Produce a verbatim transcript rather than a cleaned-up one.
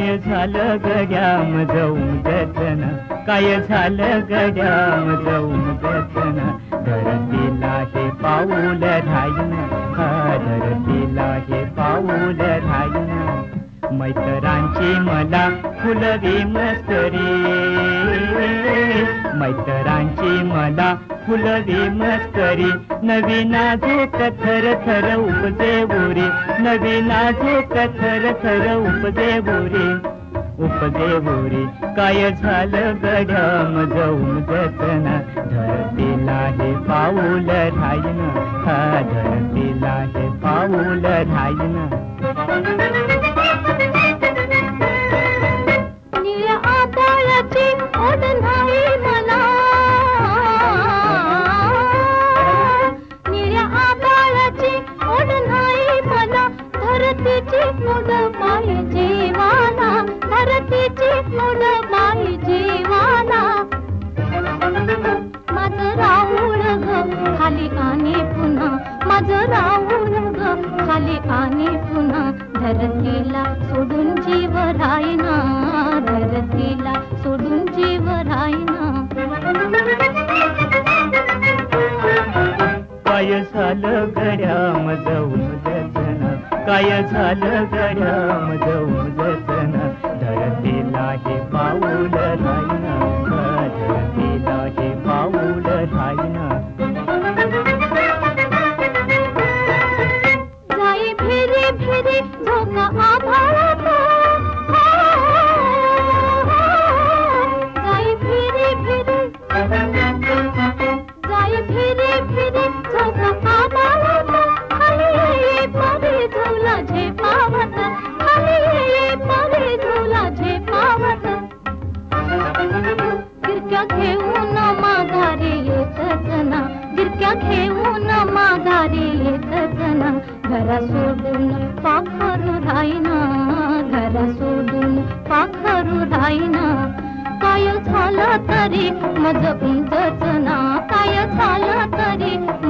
काय झालं गड्याम जाऊन देतन, काय झालं गड्याम जाऊन देतन, धरतीला हे पाऊल राहीन, धरतीला हे पाऊल राहीन, मैतरांची मला फुलवी मस्तरी, मैतरांची मला फुलवी मस्तरी, नवीना झोक थर थर उपजे बोरी, नवीना झोक थर थर उपजे बोरी, उपजे बोरी, काय झालं गड्याम जाऊन देतन, धरतीला हे पाऊल राहीन, धरतीला हे पाऊल राहीन. धरतीला सोडून जीव रायना, धरतीला सोडून जीव रायना. काय झालं गड्याम जाऊन देतन, काय झालं गड्याम जाऊन देतन, धरतीला हे पाऊल रायना, धरतीला हे पाऊल रायना. घरा सोडून पाखरू रायना, घरा सोडून पाखरू रायना. काय झालं तरी मज उंचना, काय झालं तरी